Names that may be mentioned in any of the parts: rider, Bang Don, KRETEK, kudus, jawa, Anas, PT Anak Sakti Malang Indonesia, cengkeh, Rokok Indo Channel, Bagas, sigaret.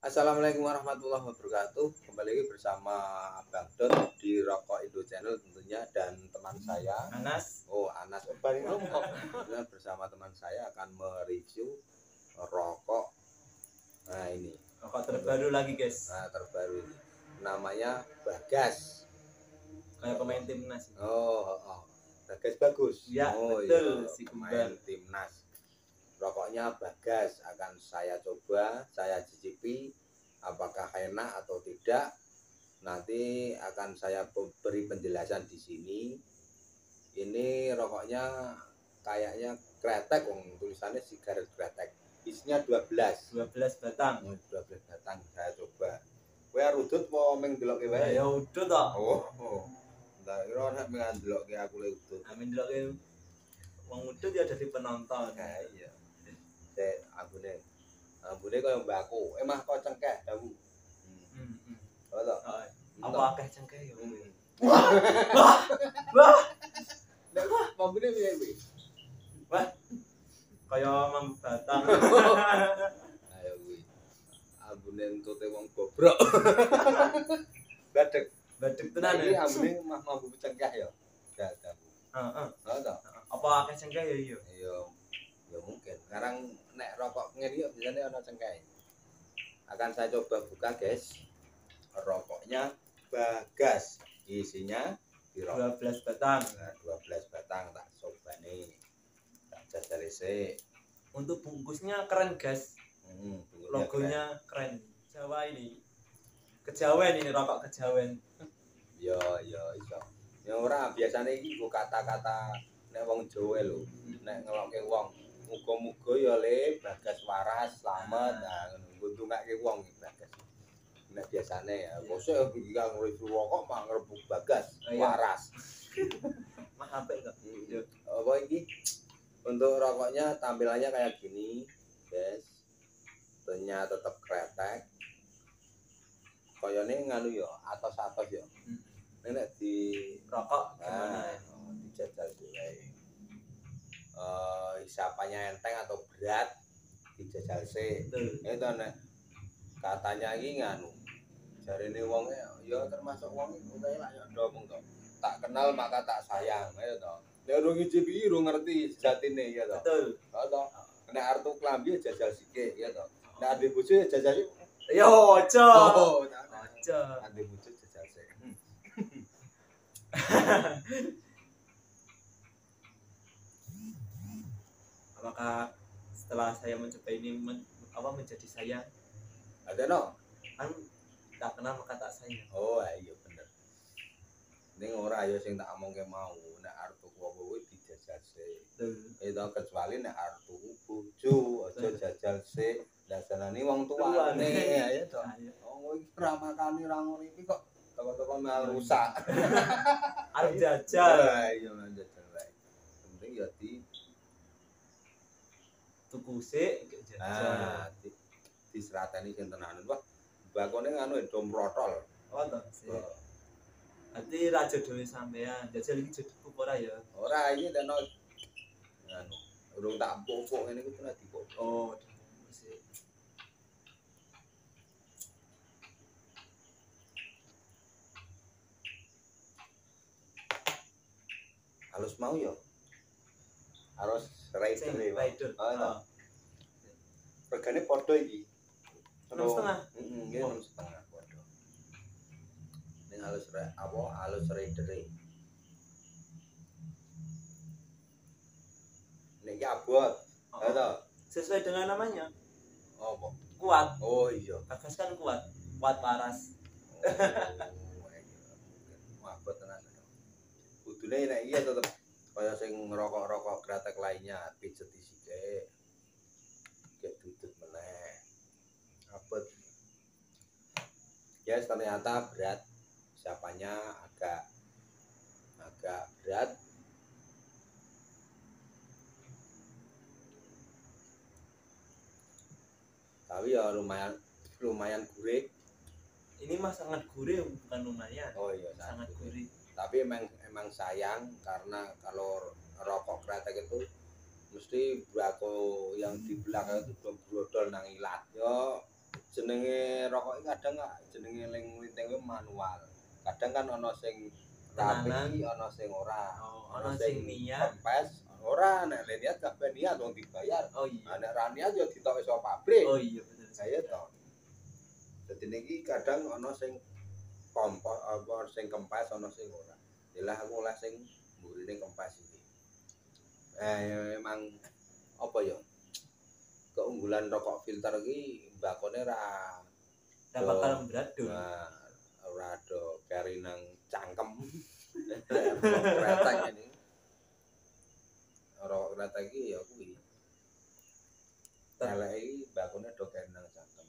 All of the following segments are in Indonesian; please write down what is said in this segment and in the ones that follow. Assalamualaikum warahmatullahi wabarakatuh. Kembali lagi bersama Bang Don di Rokok Indo Channel tentunya, dan teman saya Anas. Anas paling rokok. Bersama teman saya akan mereview rokok. Nah, ini rokok terbaru lagi, guys. Nah, terbaru ini. Namanya Bagas. Kayak pemain timnas. Bagas bagus. Ya, betul, si pemain timnas. Rokoknya Bagas akan saya coba, saya cicipi apakah enak atau tidak. Nanti akan saya beri penjelasan di sini. Ini rokoknya kayaknya kretek, tulisannya sigaret kretek. Isinya 12 batang. 12 batang saya coba. Kowe rudut mau ming deloke wae. Ya udut to. Entar kira nek ming ndeloke aku le udut. Amin deloke wong udut ya dadi penonton. Iya. Ambune kaya mbako, mah kok cengkeh dawu. Lho. Apa akeh cengkeh ya. Wah. Lha ambune piye kuwi? Wah. Kaya mambu batang. Ayo kuwi. Ambune entote wong bobrok. Badek tenan. Iki ambune mah mambu cengkeh ya. Dawu. Heeh. Lho. Apa akeh cengkeh ya iya. Iya. Ya mungkin sekarang nek rokok ngene iki biasane ana cengkeh. Akan saya coba buka, guys. Rokoknya Bagas. Isinya 12 batang. Nah, 12 batang tak sobane. Tak jajalise. Untuk bungkusnya keren, guys. Logonya keren. Jawa ini. Kejawen ini rokok kejawen. Ya ya iso. Ya ora biasane iki nggo kata-kata nek wong Jawa lho. Nek ngelokke wong muga-muga ya le Bagas waras slamet, nguntungake wong iki Bagas. Nek biasane ya bosok ya ngurus rokok mah ngrebuk Bagas waras. Mah apik kok. Apa iki? Untuk rokoknya tampilannya kayak gini, guys. Tentunya tetap kretek. Kayane nganu ya, atos-atos ya. Nek di rokok gimana ya? Dijajal dhewe. Isapannya enteng atau berat dijajal sih. Itu nek katanya iki nganu jarene wong ya termasuk wong iku kae lak ya ndom to. Tak kenal maka tak sayang ya to. Nek urung ngicipi urung ngerti sejatine ya to. Betul. Heeh. Nek arep tuku klambi jajal sithik ya to. Nek ade bojo jajal sithik. Ya aja. Aja. Ade bojo jajal sithik. Maka setelah saya mencoba ini menjadi saya ada kan tak kenal maka tak sayang. Iya bener. Ning ora ayo sing tak omongke mau nek arep tuku apa kuwi dijajal sik. Itu kecuali nek arep tuku bojo aja jajal sik. Lah senane wong tuane ya to. Wong iki ora makani ora nguripi kok toko-toko malah rusak. Arep jajal. Iya jajal wae. Penting ya di tuku sik jajal diserateni sing tenanan. Wah, bakone anu do mrotol. Ngono sih. Ati raja dhewe sampean. Jajal iki dituku ora ya? Ora, iki dene anu urung tak pokok ngene iki tenan dipok. Dituku sik. Halus mau ya? Harus rider ya. Regane padha iki. 6,5. Nggih 6,5 padha. Ning halus apa halus ridere. Nek ya abot. Sesuai dengan namanya. Apa? Kuat. Iya. Bagas kan kuat. Kuat paras. Abot tenan. Kudune nek iki tetep kaya sing ngerokok-rokok kretek lainnya pijet sithik gek dudut meneh abot ya yes, ternyata berat siapanya agak berat tapi ya lumayan gurih ini mah sangat gurih bukan lumayan iya sangat gurih. Tapi emang sayang karena kalau rokok kretek itu mesti bako yang di belakang itu brodol nang ilat yo jenenge rokok kadang jenenge ling lintinge manual. Kadang kan ana sing rapi, ana sing ora. Ana sing niat, pes ora nek niat kabeh niat wong dibayar. Oh iya. Nek ra niat yo ditok iso pabrik. Oh iya bener. Saya to. Dadi niki kadang ana sing kompos apa sing kempes ana sing ora. Lah aku oleh sing mburine kempes iki. Emang apa ya? Keunggulan rokok filter iki mbakone ra bakal mbradul. Nah, ora do kari nang cangkem. Kretek ini. Rokok kretek iki ya kuwi. Elek iki mbakone do kari nang cangkem.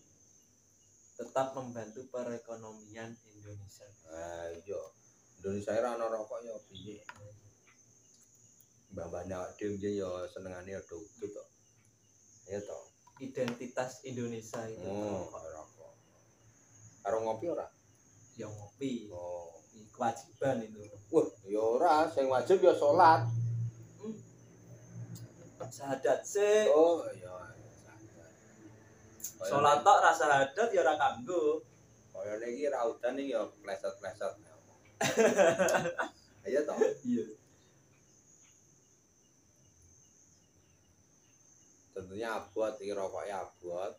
Tetap membantu perekonomian Indonesia. Ah iya. Indonesia ora ana rokok ya piye. Mbah-mbah nek dhewe ya senengane ya dodo to. Ya to. Identitas Indonesia itu rokok. Karo ngopi ora? Ya ngopi. Oh, kewajiban itu. Wah, ya ora, sing wajib ya salat. Syahadat sik. Oh, ya syahadat. Salat tok ra syahadat ya ora kanggo. Kayane iki ra udan iki ya pleset-pleset. Iya toh? Iya. Tentunya abot, ini rokoknya abot,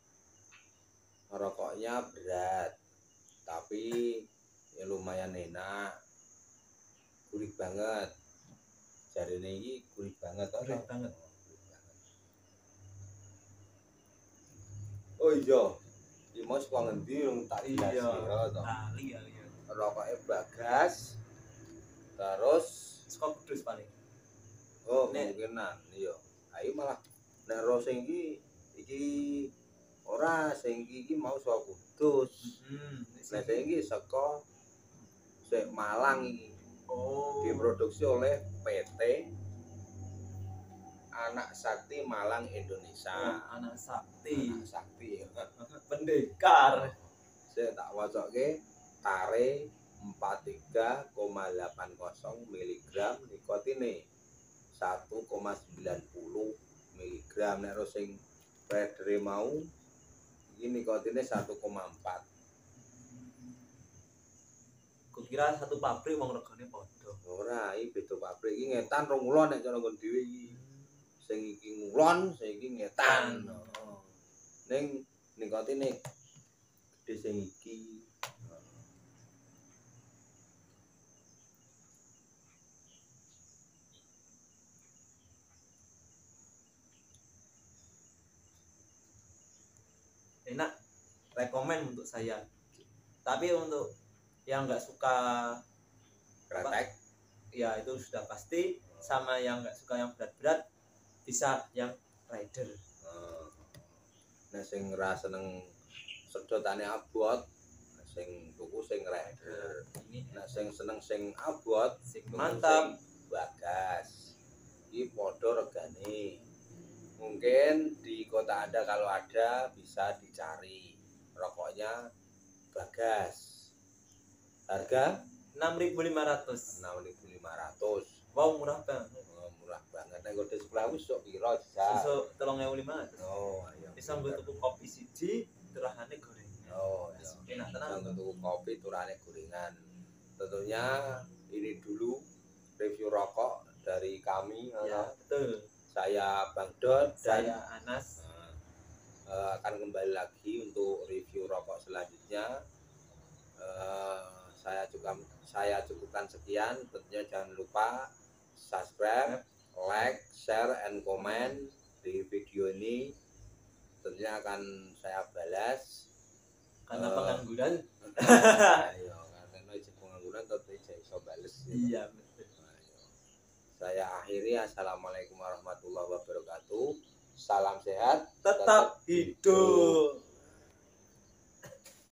rokoknya berat, tapi ya lumayan enak, gurih banget, jarine ini gurih banget, gurih banget. Oh iya, ini mau suka ngendi yang tak jelas ya, rokoknya Bagas, terus suka Kudus paling. Oh kemungkinan, iya, ayo malah. Nah, ro sing iki ora sing iki mau saka Kudus. Nah, sing iki saka Malang iki. Oh, diproduksi oleh PT Anak Sakti Malang Indonesia. Oh, Anak Sakti. Anak Sakti. Pendekar. Saya tak wacoke tare 43,80 mg nikotine 1,90 miligram. Nek ro sing pedere mau iki nikotine 1,4. Kukira satu pabrik wong regane padha. Ora, iki beda pabrik. Iki ngetan rong ulon nek cara nggon dhewe iki. Sing iki ngulon, sing iki ngetan. Ning nikotine gedhe sing iki. Enak, rekomen untuk saya. Tapi untuk yang nggak suka kretek, ya itu sudah pasti. Sama yang nggak suka yang berat-berat, bisa yang rider. Nah, sing rasa seneng sedotannya abot, sing tuku sing rider. Nah, sing seneng sing abot, sing mantap, sing Bagas. Iki podo regane. Mungkin di kota Anda kalau ada bisa dicari rokoknya Bagas. Harga 6.500. 6.500. Wow, murah banget. Oh, murah banget. Nek kode 10.000 sok piro sak? Sok 3.500. Oh, ayo. Bisa tuku kopi siji, turahane gorengan. Oh, ya. Enak tenan. Tuku kopi turahane gorengan. Tentunya ini dulu review rokok dari kami. Ya, betul. Saya Bang Don, saya Anas. Akan kembali lagi untuk review rokok selanjutnya. Saya cukupkan sekian. Tentunya jangan lupa subscribe, like, share, and comment di video ini. Tentunya akan saya balas. Karena pengangguran. Ayo, karena itu pengangguran tentunya saya bisa balas. Iya. Saya akhiri. Assalamualaikum warahmatullahi wabarakatuh. Salam sehat, tetap hidup.